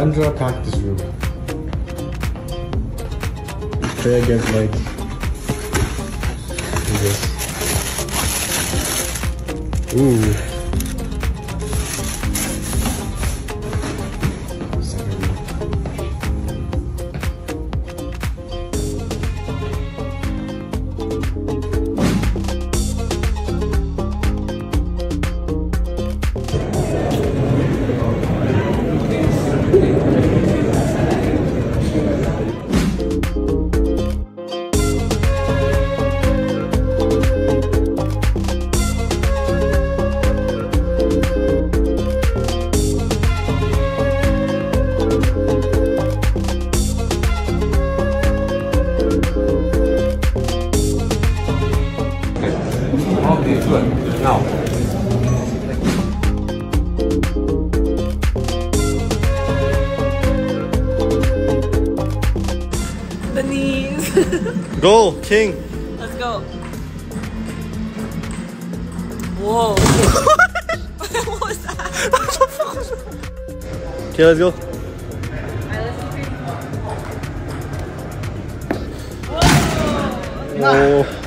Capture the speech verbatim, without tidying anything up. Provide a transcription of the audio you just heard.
under a cactus root. Try again, like this. Ooh. Go, King! Let's go. Whoa. What was that? Okay, let's go. Alright, let's go. Whoa. Whoa.